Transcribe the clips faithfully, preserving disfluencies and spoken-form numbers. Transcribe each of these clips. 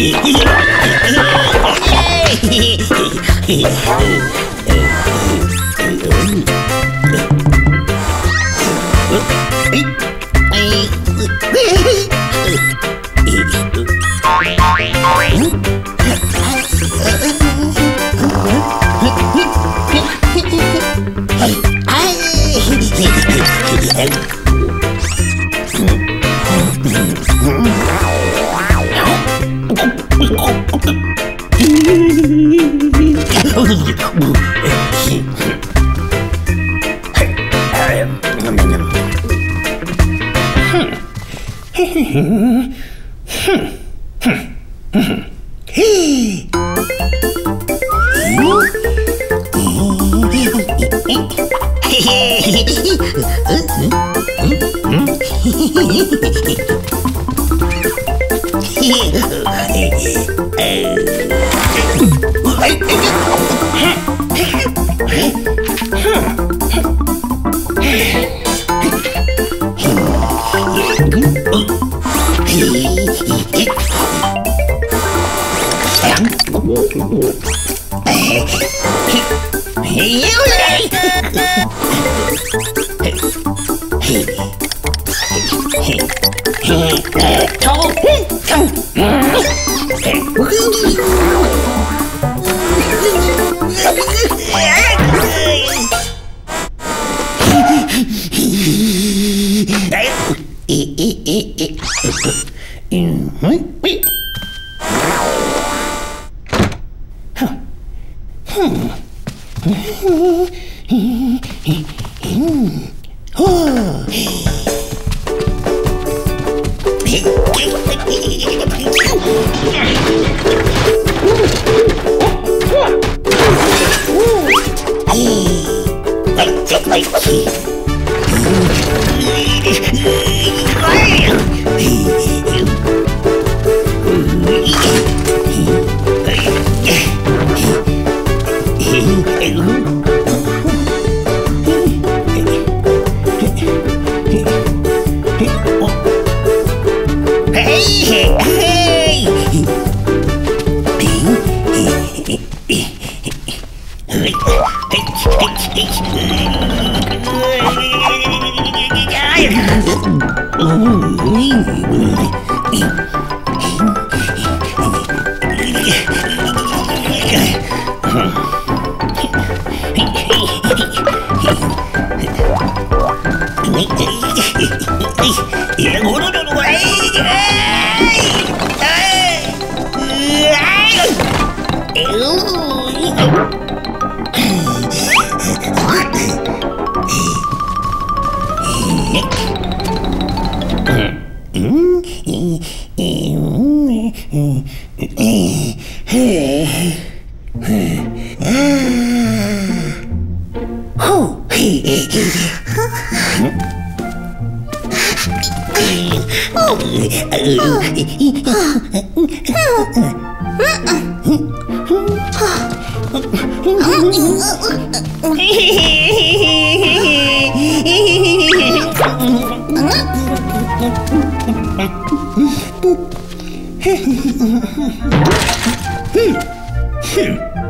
Hey!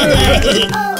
Oh.